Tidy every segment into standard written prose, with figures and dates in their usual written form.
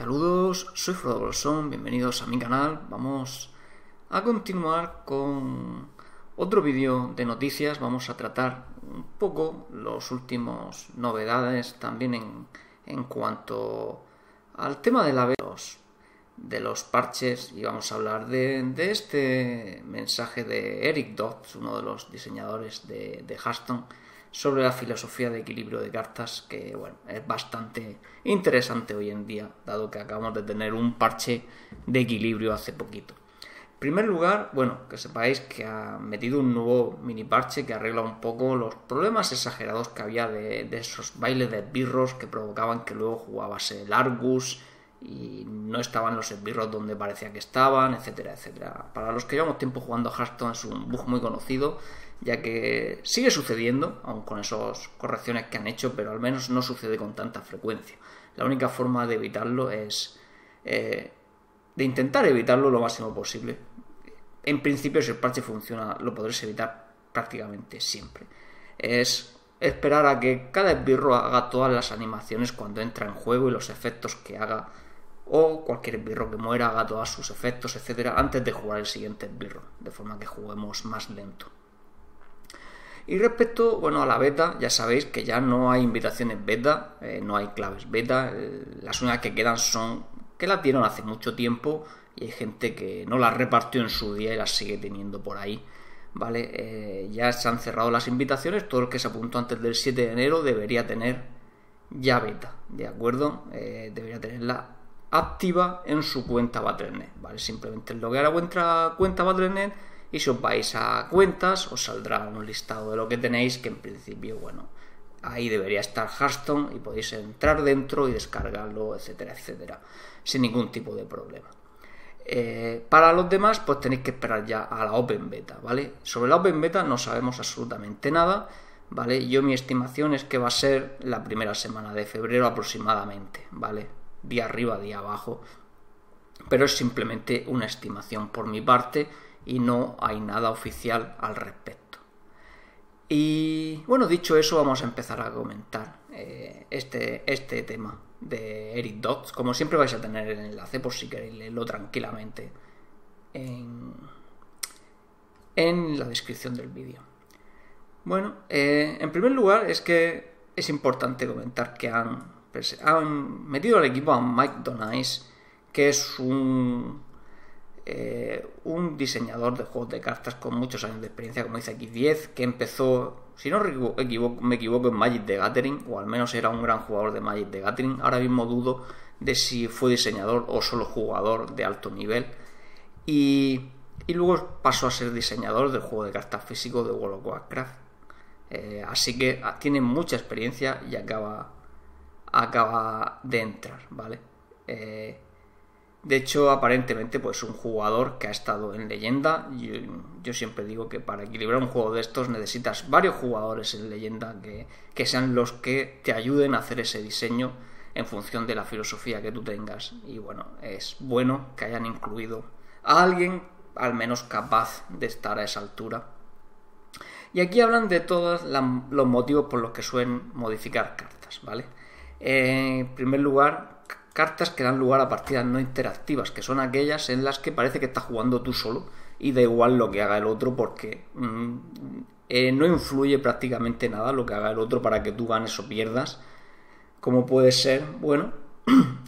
Saludos, soy Frodo Bolsón, bienvenidos a mi canal. Vamos a continuar con otro vídeo de noticias. Vamos a tratar un poco las últimas novedades también en cuanto al tema de la beta de los parches, y vamos a hablar de este mensaje de Eric Dodds, uno de los diseñadores de Hearthstone, sobre la filosofía de equilibrio de cartas, que bueno, es bastante interesante hoy en día, dado que acabamos de tener un parche de equilibrio hace poquito. En primer lugar, bueno, que sepáis que ha metido un nuevo mini parche que arregla un poco los problemas exagerados que había de esos bailes de esbirros que provocaban que luego jugabas el Argus y no estaban los esbirros donde parecía que estaban, etcétera, etcétera. Para los que llevamos tiempo jugando a Hearthstone es un bug muy conocido, ya que sigue sucediendo, aun con esas correcciones que han hecho, pero al menos no sucede con tanta frecuencia. La única forma de evitarlo es de intentar evitarlo lo máximo posible. En principio, si el parche funciona, lo podréis evitar prácticamente siempre. Es esperar a que cada esbirro haga todas las animaciones cuando entra en juego y los efectos que haga, o cualquier esbirro que muera haga todos sus efectos, etcétera, antes de jugar el siguiente esbirro, de forma que juguemos más lento. Y respecto, bueno, a la beta, ya sabéis que ya no hay invitaciones beta, no hay claves beta. Las únicas que quedan son que las dieron hace mucho tiempo y hay gente que no las repartió en su día y las sigue teniendo por ahí, ¿vale? Ya se han cerrado las invitaciones, todo el que se apuntó antes del 7 de enero debería tener ya beta, ¿de acuerdo? Debería tenerla activa en su cuenta battle.net, ¿vale? Simplemente loguear a vuestra cuenta battle.net y si os vais a cuentas os saldrá un listado de lo que tenéis, que en principio, bueno, ahí debería estar Hearthstone y podéis entrar dentro y descargarlo, etcétera, etcétera, sin ningún tipo de problema. Para los demás, pues tenéis que esperar ya a la Open Beta, ¿vale? Sobre la Open Beta no sabemos absolutamente nada, ¿vale? Yo mi estimación es que va a ser la primera semana de febrero aproximadamente, ¿vale? Día arriba, día abajo, pero es simplemente una estimación por mi parte y no hay nada oficial al respecto. Y bueno, dicho eso, vamos a empezar a comentar este tema de Eric Dodds. Como siempre vais a tener el enlace por si queréis leerlo tranquilamente en la descripción del vídeo. Bueno, en primer lugar es que es importante comentar que han metido al equipo a Mike Donais, que es un diseñador de juegos de cartas con muchos años de experiencia, como dice aquí 10, que empezó, si no me equivoco, en Magic the Gathering, o al menos era un gran jugador de Magic the Gathering. Ahora mismo dudo de si fue diseñador o solo jugador de alto nivel, y luego pasó a ser diseñador del juego de cartas físico de World of Warcraft, así que tiene mucha experiencia y acaba de entrar, ¿vale? De hecho, aparentemente, pues un jugador que ha estado en leyenda. Yo siempre digo que para equilibrar un juego de estos necesitas varios jugadores en leyenda que sean los que te ayuden a hacer ese diseño en función de la filosofía que tú tengas. Y bueno, es bueno que hayan incluido a alguien al menos capaz de estar a esa altura. Y aquí hablan de todos los motivos por los que suelen modificar cartas, ¿vale? En primer lugar, cartas que dan lugar a partidas no interactivas, que son aquellas en las que parece que estás jugando tú solo y da igual lo que haga el otro, porque no influye prácticamente nada lo que haga el otro para que tú ganes o pierdas, como puede ser, bueno,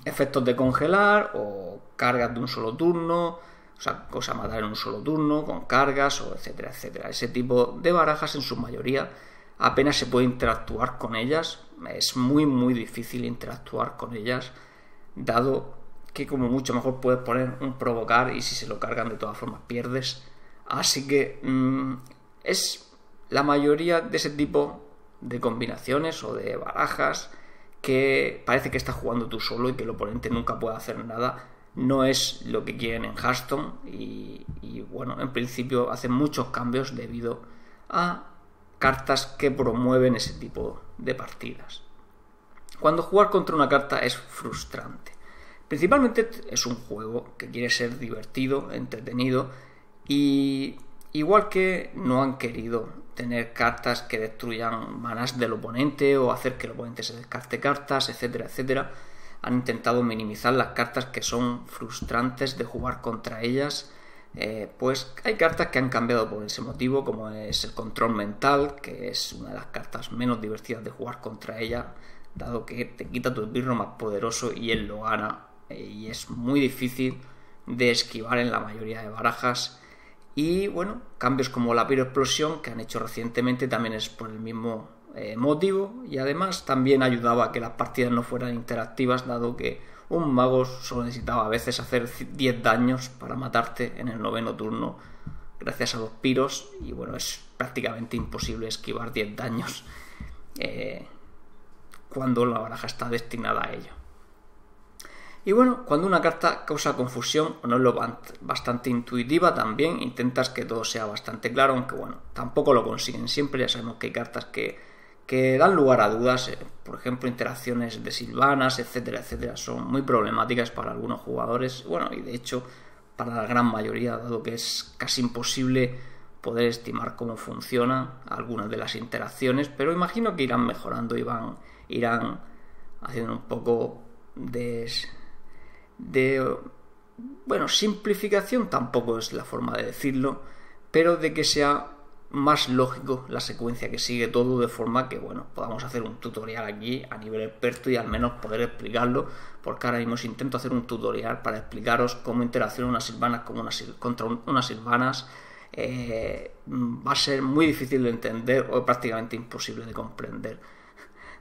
efectos de congelar o cargas de un solo turno, o sea, cosa matar en un solo turno con cargas, o etcétera, etcétera. Ese tipo de barajas en su mayoría apenas se puede interactuar con ellas, es muy muy difícil interactuar con ellas, dado que como mucho mejor puedes poner un provocar y si se lo cargan de todas formas pierdes. Así que es la mayoría de ese tipo de combinaciones o de barajas que parece que estás jugando tú solo y que el oponente nunca puede hacer nada. No es lo que quieren en Hearthstone y bueno, en principio hacen muchos cambios debido a cartas que promueven ese tipo de partidas. Cuando jugar contra una carta es frustrante. Principalmente es un juego que quiere ser divertido, entretenido, y igual que no han querido tener cartas que destruyan manás del oponente o hacer que el oponente se descarte cartas, etcétera, etcétera, han intentado minimizar las cartas que son frustrantes de jugar contra ellas. Pues hay cartas que han cambiado por ese motivo, como es el control mental, que es una de las cartas menos divertidas de jugar contra ella, dado que te quita tu esbirro más poderoso y él lo gana, y es muy difícil de esquivar en la mayoría de barajas. Y bueno, cambios como la piroexplosión que han hecho recientemente también es por el mismo motivo, y además también ayudaba a que las partidas no fueran interactivas, dado que un mago solo necesitaba a veces hacer 10 daños para matarte en el 9º turno gracias a los piros, y bueno, es prácticamente imposible esquivar 10 daños cuando la baraja está destinada a ello. Y bueno, cuando una carta causa confusión o no es lo bastante intuitiva, también intentas que todo sea bastante claro, aunque bueno, tampoco lo consiguen siempre. Ya sabemos que hay cartas que dan lugar a dudas, por ejemplo, interacciones de Sylvanas, etcétera, etcétera, son muy problemáticas para algunos jugadores, bueno, y de hecho para la gran mayoría, dado que es casi imposible poder estimar cómo funcionan algunas de las interacciones, pero imagino que irán mejorando y irán haciendo un poco de bueno, simplificación tampoco es la forma de decirlo, pero de que sea más lógico la secuencia que sigue todo, de forma que bueno, podamos hacer un tutorial aquí a nivel experto y al menos poder explicarlo, porque ahora mismo intento hacer un tutorial para explicaros cómo interaccionan unas Sylvanas contra unas Sylvanas. Va a ser muy difícil de entender o prácticamente imposible de comprender,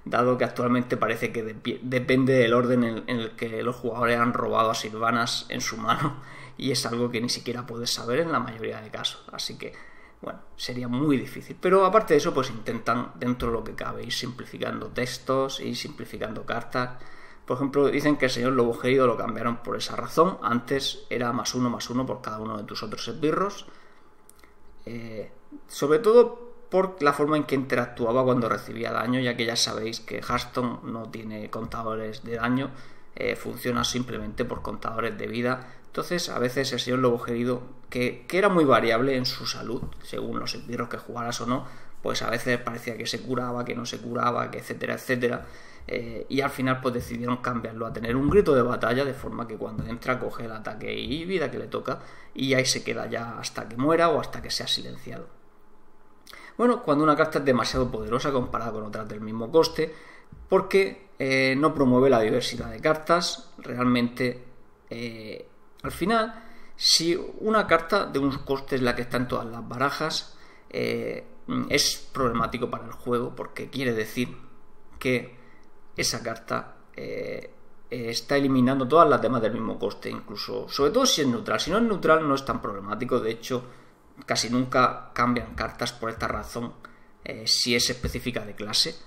dado que actualmente parece que depende del orden en el que los jugadores han robado a Sylvanas en su mano, y es algo que ni siquiera puedes saber en la mayoría de casos, así que bueno, sería muy difícil. Pero aparte de eso, pues intentan, dentro de lo que cabe, ir simplificando textos y simplificando cartas. Por ejemplo, dicen que el señor Lobo Gerido lo cambiaron por esa razón. Antes era +1/+1 por cada uno de tus otros esbirros. Sobre todo por la forma en que interactuaba cuando recibía daño, ya que ya sabéis que Hearthstone no tiene contadores de daño, funciona simplemente por contadores de vida. Entonces, a veces el señor Lobo Gerido, que era muy variable en su salud, según los esbirros que jugaras o no, pues a veces parecía que se curaba, que no se curaba, que etcétera, etcétera. Y al final pues decidieron cambiarlo a tener un grito de batalla, de forma que cuando entra coge el ataque y vida que le toca, y ahí se queda ya hasta que muera o hasta que sea silenciado. Bueno, cuando una carta es demasiado poderosa comparada con otras del mismo coste, porque no promueve la diversidad de cartas, realmente... Al final, si una carta de unos costes es la que está en todas las barajas, es problemático para el juego, porque quiere decir que esa carta está eliminando todas las demás del mismo coste, incluso, sobre todo si es neutral. Si no es neutral, no es tan problemático. De hecho, casi nunca cambian cartas por esta razón, si es específica de clase.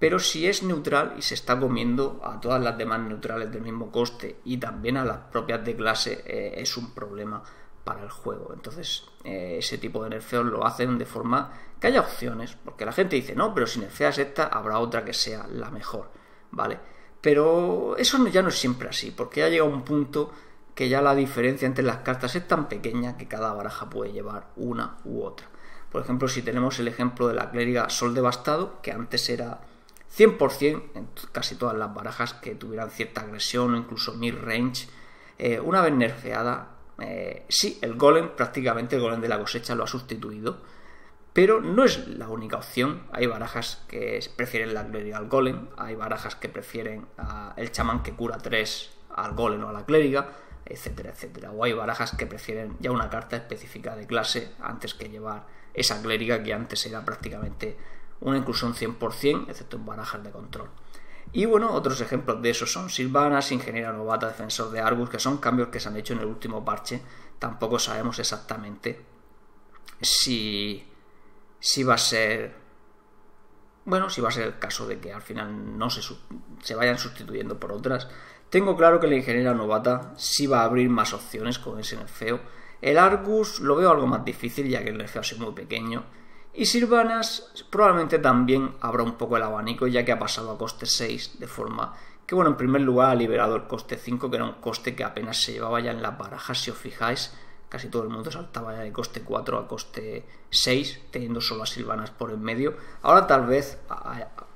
Pero si es neutral y se está comiendo a todas las demás neutrales del mismo coste y también a las propias de clase, es un problema para el juego. Entonces ese tipo de nerfeos lo hacen de forma que haya opciones, porque la gente dice, no, pero si nerfeas esta habrá otra que sea la mejor, ¿vale? Pero eso ya no es siempre así, porque ya llega un punto que ya la diferencia entre las cartas es tan pequeña que cada baraja puede llevar una u otra. Por ejemplo, si tenemos el ejemplo de la clériga Sol Devastado, que antes era 100% en casi todas las barajas que tuvieran cierta agresión o incluso mid-range. Una vez nerfeada, sí, prácticamente el golem de la cosecha lo ha sustituido, pero no es la única opción. Hay barajas que prefieren la clériga al golem, hay barajas que prefieren el chamán que cura 3 al golem o a la clériga, etcétera, etcétera. O hay barajas que prefieren ya una carta específica de clase antes que llevar esa clériga que antes era prácticamente una inclusión 100%, excepto en barajas de control. Y bueno, otros ejemplos de eso son Sylvanas, Ingeniera Novata, Defensor de Argus, que son cambios que se han hecho en el último parche. Tampoco sabemos exactamente si va a ser... bueno, si va a ser el caso de que al final no se vayan sustituyendo por otras. Tengo claro que la Ingeniera Novata sí va a abrir más opciones con ese nerfeo. El Argus lo veo algo más difícil, ya que el nerfeo ha sido muy pequeño. Y Sylvanas probablemente también habrá un poco el abanico, ya que ha pasado a coste 6, de forma que, bueno, en primer lugar ha liberado el coste 5, que era un coste que apenas se llevaba ya en las barajas, si os fijáis, casi todo el mundo saltaba ya de coste 4 a coste 6, teniendo solo a Sylvanas por en medio. Ahora tal vez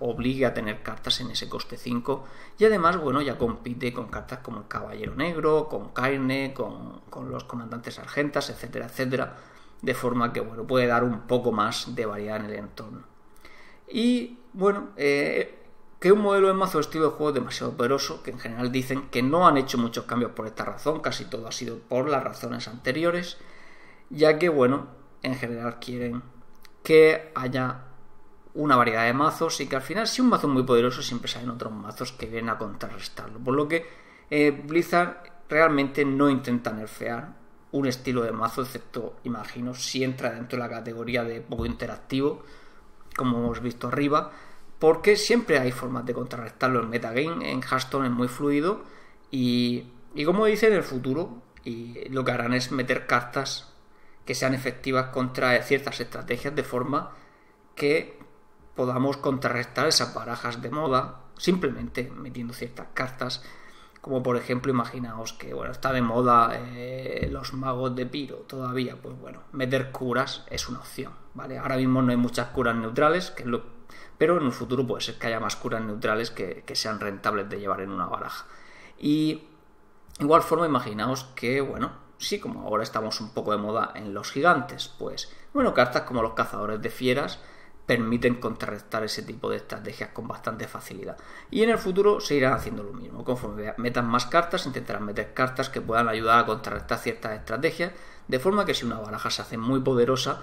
obligue a tener cartas en ese coste 5, y además, bueno, ya compite con cartas como el Caballero Negro, con Cairne, con los Comandantes Argentas, etcétera, etcétera, de forma que, bueno, puede dar un poco más de variedad en el entorno. Y, bueno, que un modelo de mazo estilo de juego es demasiado poderoso, que en general dicen que no han hecho muchos cambios por esta razón, casi todo ha sido por las razones anteriores, ya que, bueno, en general quieren que haya una variedad de mazos y que al final, si un mazo es muy poderoso, siempre salen otros mazos que vienen a contrarrestarlo, por lo que Blizzard realmente no intenta nerfear un estilo de mazo, excepto, imagino, si entra dentro de la categoría de poco interactivo, como hemos visto arriba, porque siempre hay formas de contrarrestarlo en metagame, en Hearthstone es muy fluido y como dice en el futuro, y lo que harán es meter cartas que sean efectivas contra ciertas estrategias de forma que podamos contrarrestar esas barajas de moda simplemente metiendo ciertas cartas, como por ejemplo, imaginaos que, bueno, está de moda los magos de piro todavía, pues bueno, meter curas es una opción, ¿vale? Ahora mismo no hay muchas curas neutrales, que es lo... pero en un futuro puede ser que haya más curas neutrales que sean rentables de llevar en una baraja. Y igual forma, imaginaos que, bueno, sí, como ahora estamos un poco de moda en los gigantes, pues bueno, cartas como los cazadores de fieras permiten contrarrestar ese tipo de estrategias con bastante facilidad. Y en el futuro se irán haciendo lo mismo. Conforme metan más cartas, intentarán meter cartas que puedan ayudar a contrarrestar ciertas estrategias, de forma que si una baraja se hace muy poderosa,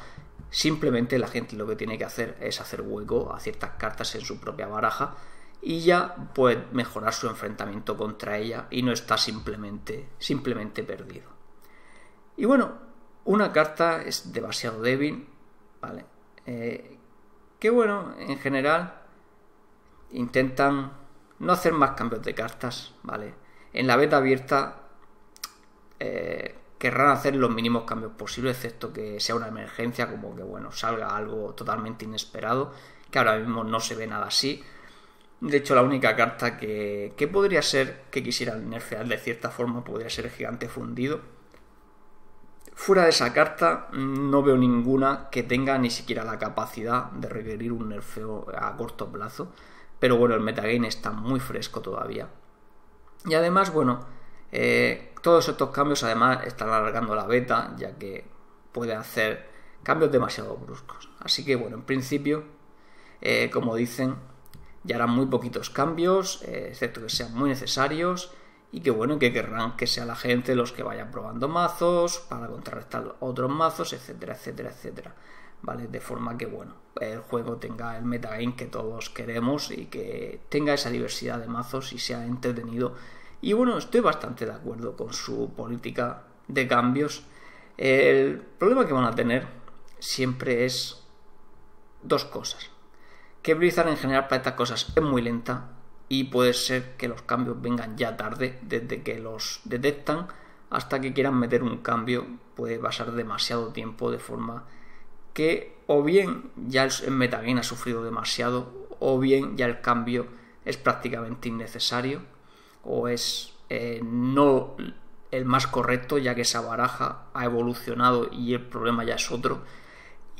simplemente la gente lo que tiene que hacer es hacer hueco a ciertas cartas en su propia baraja y ya puede mejorar su enfrentamiento contra ella y no está simplemente perdido. Y bueno, una carta es demasiado débil, ¿vale? Que bueno, en general intentan no hacer más cambios de cartas, ¿vale? En la beta abierta querrán hacer los mínimos cambios posibles, excepto que sea una emergencia, como que, bueno, salga algo totalmente inesperado, que ahora mismo no se ve nada así. De hecho, la única carta que podría ser que quisieran nerfear de cierta forma podría ser el Gigante Fundido. Fuera de esa carta no veo ninguna que tenga ni siquiera la capacidad de requerir un nerfeo a corto plazo, pero bueno, el metagame está muy fresco todavía. Y además, bueno, todos estos cambios además están alargando la beta, ya que puede hacer cambios demasiado bruscos. Así que bueno, en principio, como dicen, ya harán muy poquitos cambios, excepto que sean muy necesarios y que bueno, que querrán que sea la gente los que vayan probando mazos para contrarrestar otros mazos, etcétera, etcétera, etcétera, ¿vale? De forma que bueno, el juego tenga el metagame que todos queremos y que tenga esa diversidad de mazos y sea entretenido. Y bueno, estoy bastante de acuerdo con su política de cambios. El problema que van a tener siempre es dos cosas. Que Blizzard en general para estas cosas es muy lenta y puede ser que los cambios vengan ya tarde, desde que los detectan hasta que quieran meter un cambio puede pasar demasiado tiempo, de forma que o bien ya el metagame ha sufrido demasiado o bien ya el cambio es prácticamente innecesario, o es no el más correcto, ya que esa baraja ha evolucionado y el problema ya es otro.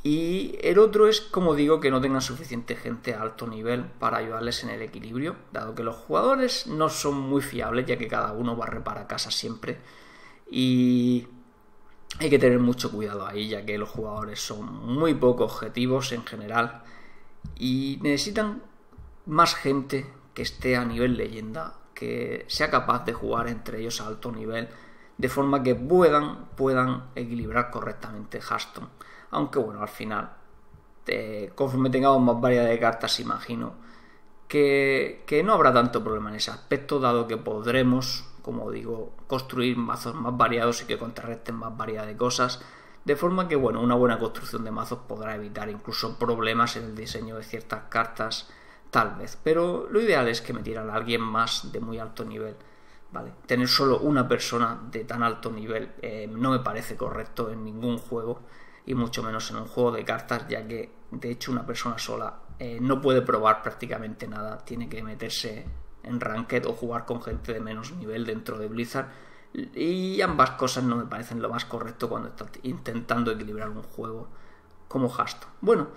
Y el otro es, como digo, que no tengan suficiente gente a alto nivel para ayudarles en el equilibrio, dado que los jugadores no son muy fiables, ya que cada uno barre para casa siempre y hay que tener mucho cuidado ahí, ya que los jugadores son muy poco objetivos en general y necesitan más gente que esté a nivel leyenda, que sea capaz de jugar entre ellos a alto nivel, de forma que puedan equilibrar correctamente Hearthstone. Aunque bueno, al final, conforme tengamos más variedad de cartas, imagino que no habrá tanto problema en ese aspecto, dado que podremos, como digo, construir mazos más variados y que contrarresten más variedad de cosas, de forma que bueno, una buena construcción de mazos podrá evitar incluso problemas en el diseño de ciertas cartas, tal vez, pero lo ideal es que metieran a alguien más de muy alto nivel, ¿vale? Tener solo una persona de tan alto nivel no me parece correcto en ningún juego, y mucho menos en un juego de cartas, ya que de hecho una persona sola no puede probar prácticamente nada, tiene que meterse en ranked o jugar con gente de menos nivel dentro de Blizzard Y ambas cosas no me parecen lo más correcto cuando estás intentando equilibrar un juego como Hearthstone. Bueno,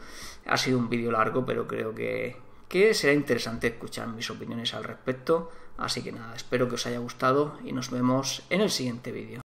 ha sido un vídeo largo, pero creo que será interesante escuchar mis opiniones al respecto. Así que nada, espero que os haya gustado y nos vemos en el siguiente vídeo.